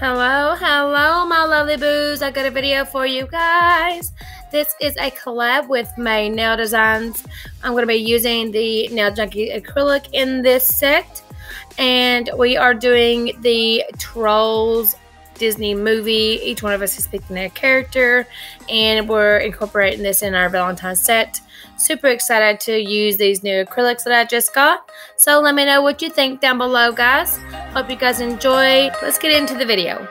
Hello my lovely boos. I got a video for you guys. This is a collab with May Nail Designs. I'm going to be using the Nail Junkie acrylic in this set, and we are doing the Trolls Disney movie. Each one of us is picking a character, and we're incorporating this in our Valentine's set. Super excited to use these new acrylics that I just got. So let me know what you think down below, guys. Hope you guys enjoy. Let's get into the video.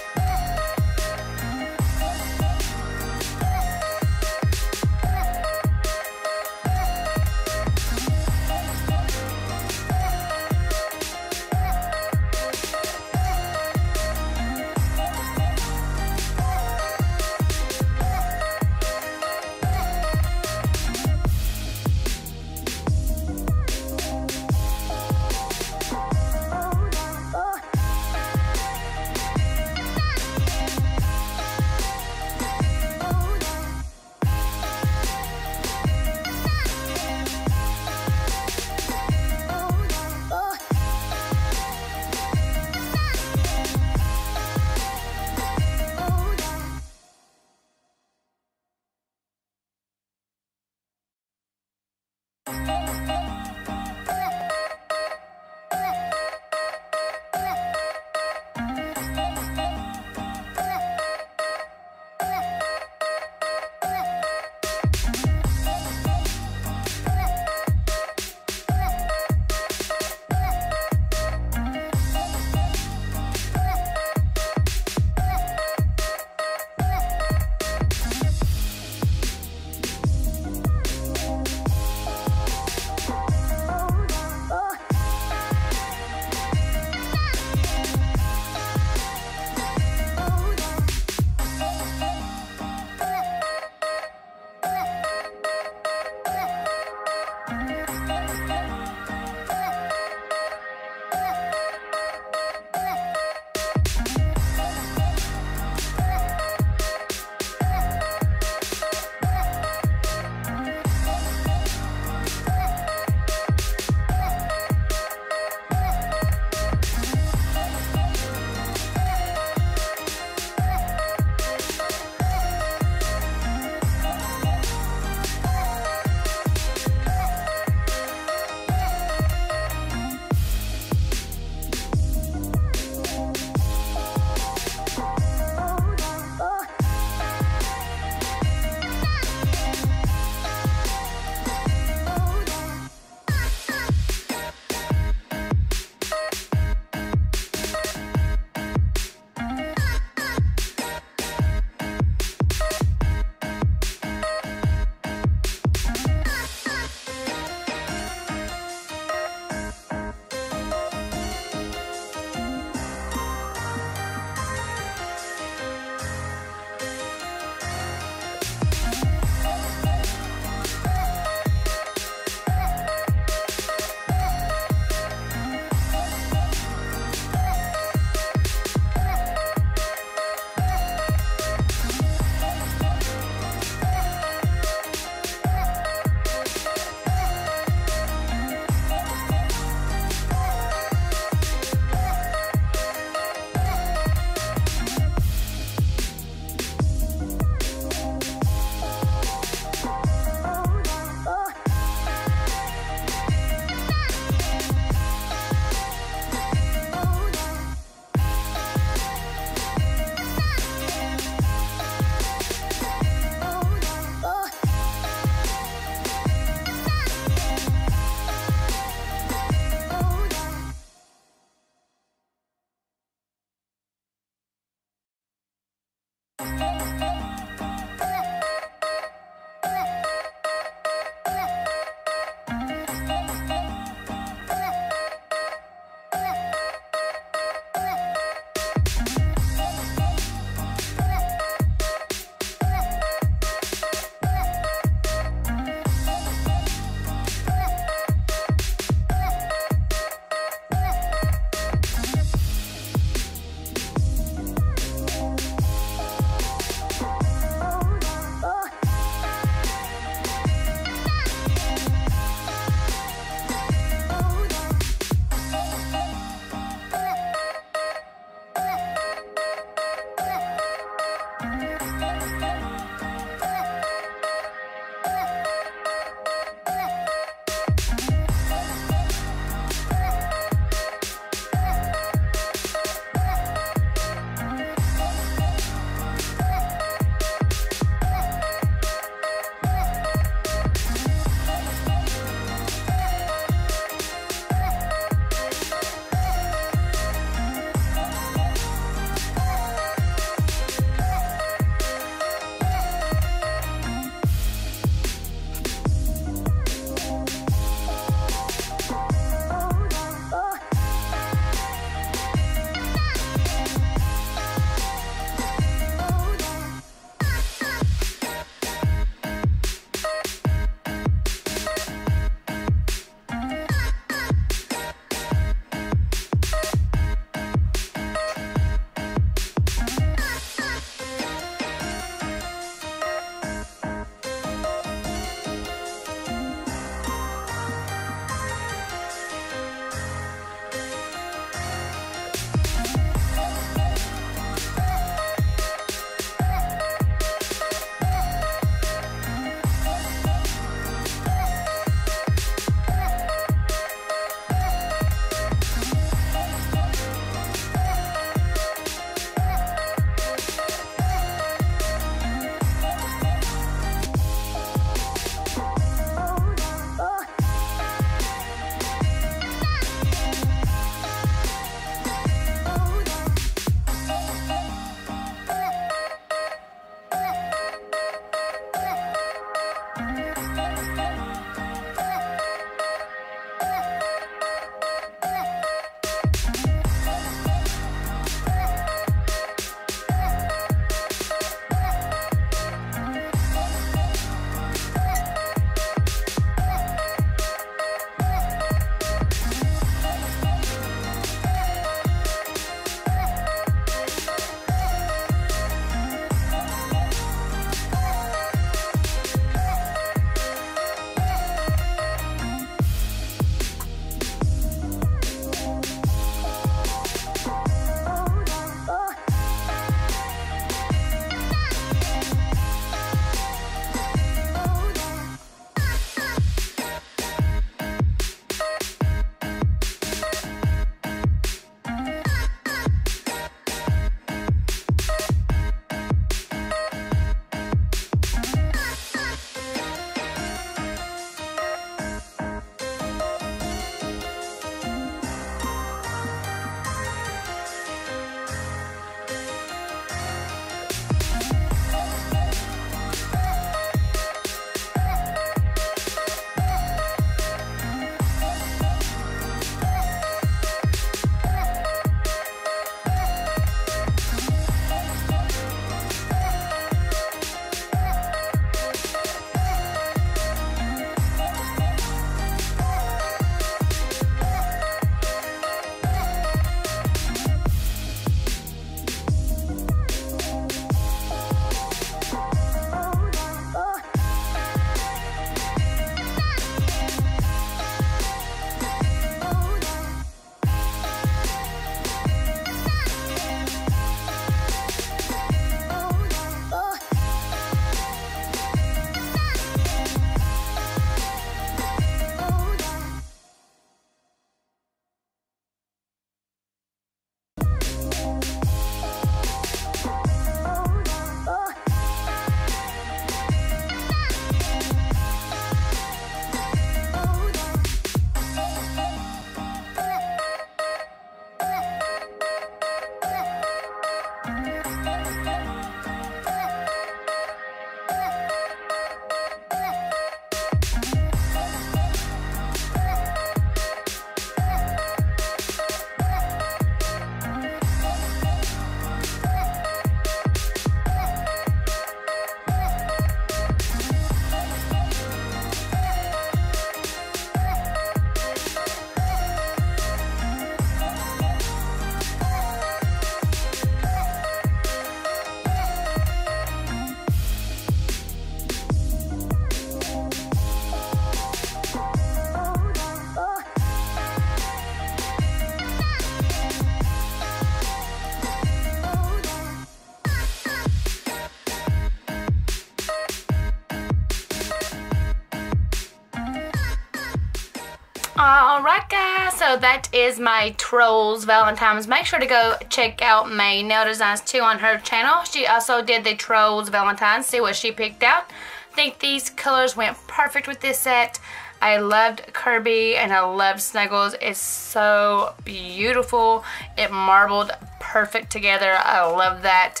Alright guys, so that is my Trolls Valentine's. Make sure to go check out May Nail Designs too on her channel. She also did the Trolls Valentine's. See what she picked out. I think these colors went perfect with this set. I loved Kirby and I loved Snuggles. It's so beautiful. It marbled perfect together. I love that.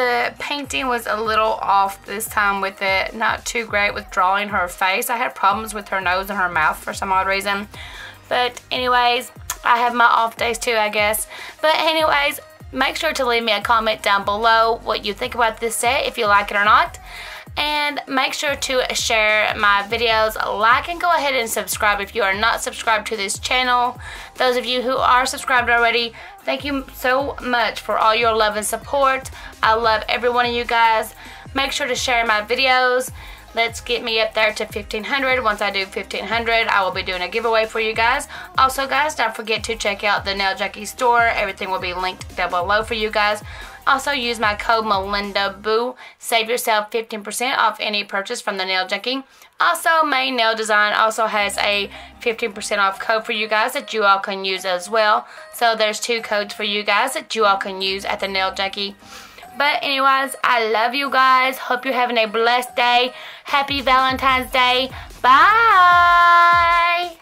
The painting was a little off this time with it. Not too great with drawing her face. I had problems with her nose and her mouth for some odd reason. But anyways, I have my off days too, I guess. But anyways, make sure to leave me a comment down below what you think about this set, if you like it or not. And make sure to share my videos, like, and go ahead and subscribe if you are not subscribed to this channel. Those of you who are subscribed already, thank you so much for all your love and support. I love every one of you guys. Make sure to share my videos. Let's get me up there to 1,500. Once I do 1,500, I will be doing a giveaway for you guys. Also, guys, don't forget to check out the Nail Junkie store. Everything will be linked down below for you guys. Also, use my code Melindaboo. Save yourself 15% off any purchase from the Nail Junkie. Also, May Nail Design also has a 15% off code for you guys that you all can use as well. So there's two codes for you guys that you all can use at the Nail Junkie. But anyways, I love you guys. Hope you're having a blessed day. Happy Valentine's Day. Bye.